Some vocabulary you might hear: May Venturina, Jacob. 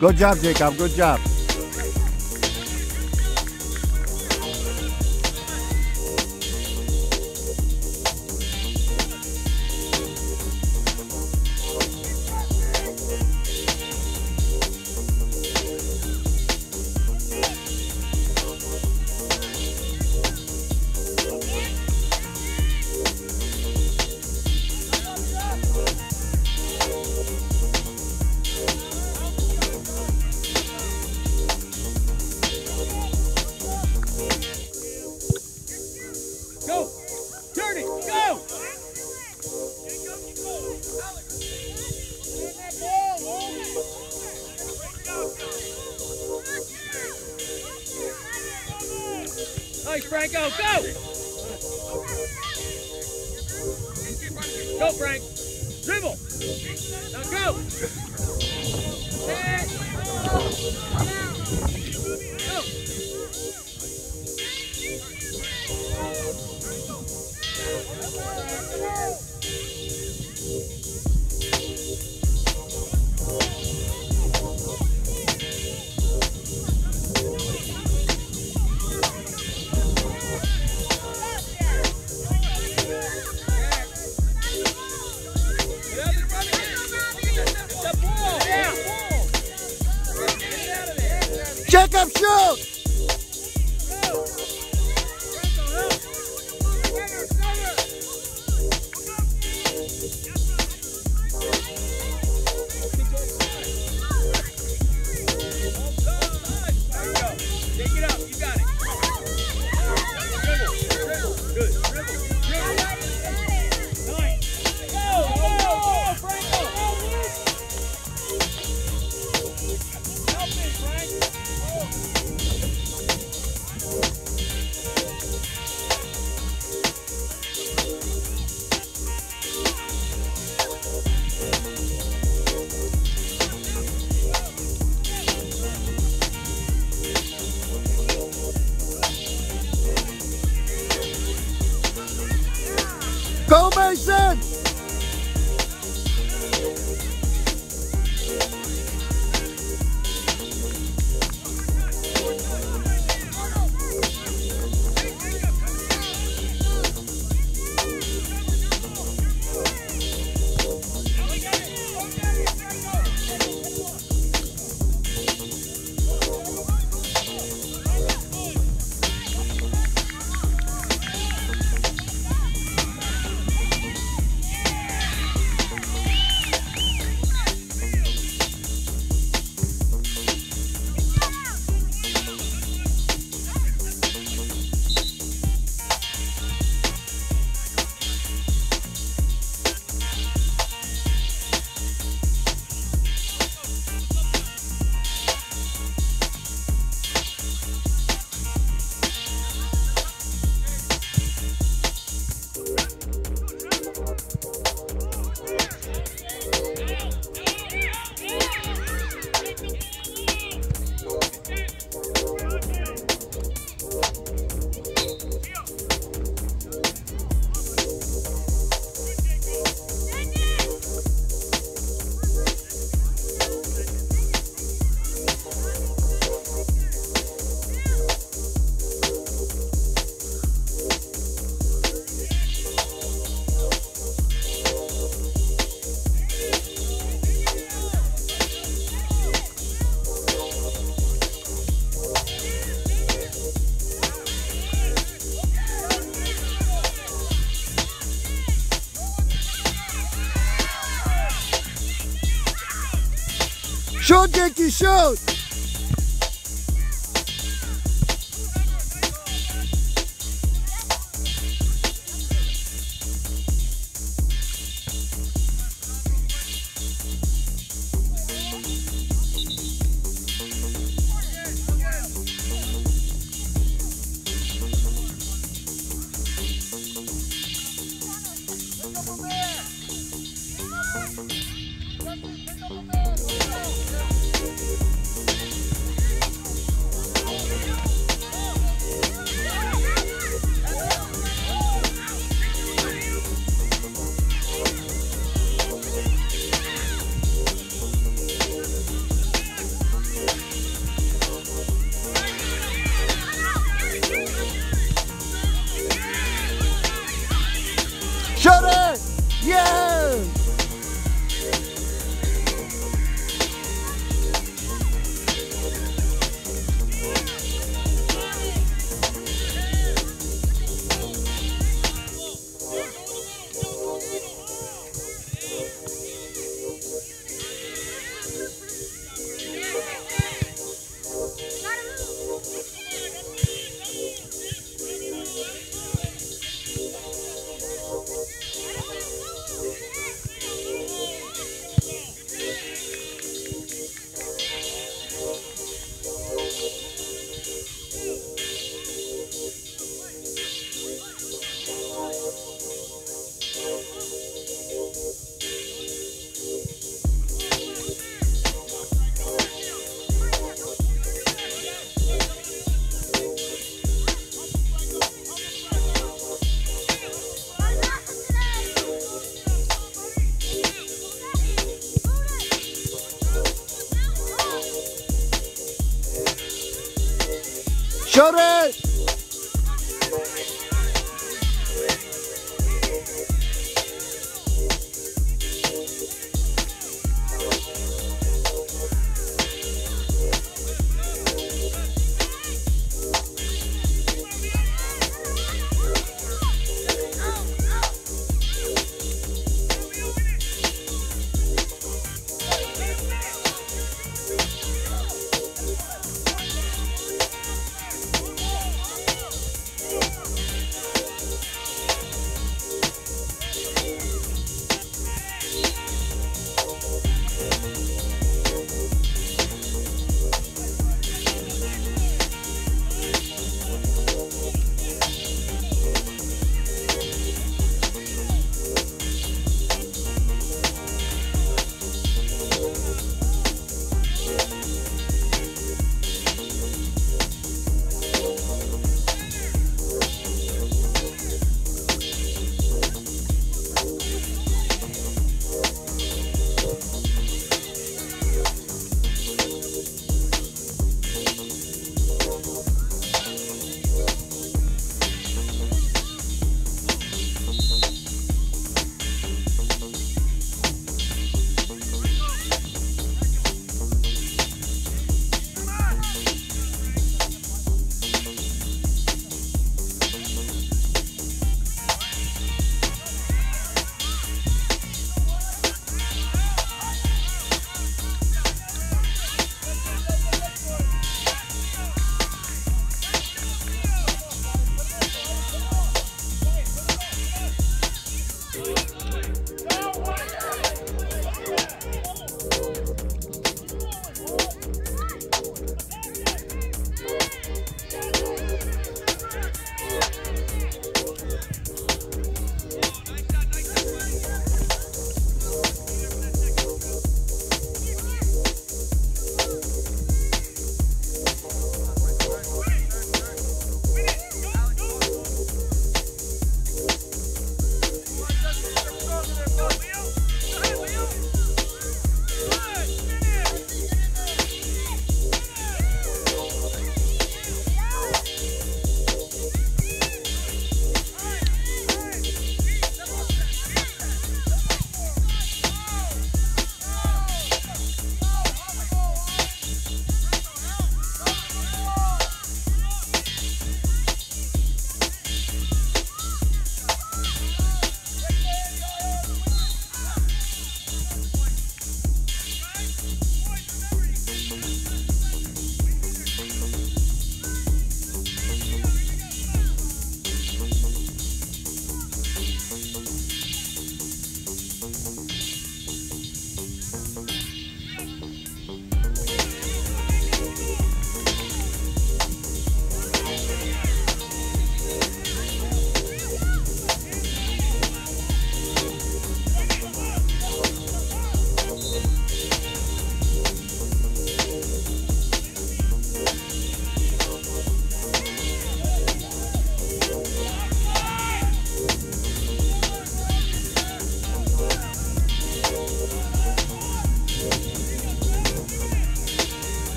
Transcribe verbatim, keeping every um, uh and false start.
Good job, Jacob. Good job. Nice, Franco, go! Go, Frank! Dribble! Now go! Hey. Go! Jacob, shoot! Go, Mason! Shoot, Jakey, shoot! Show it!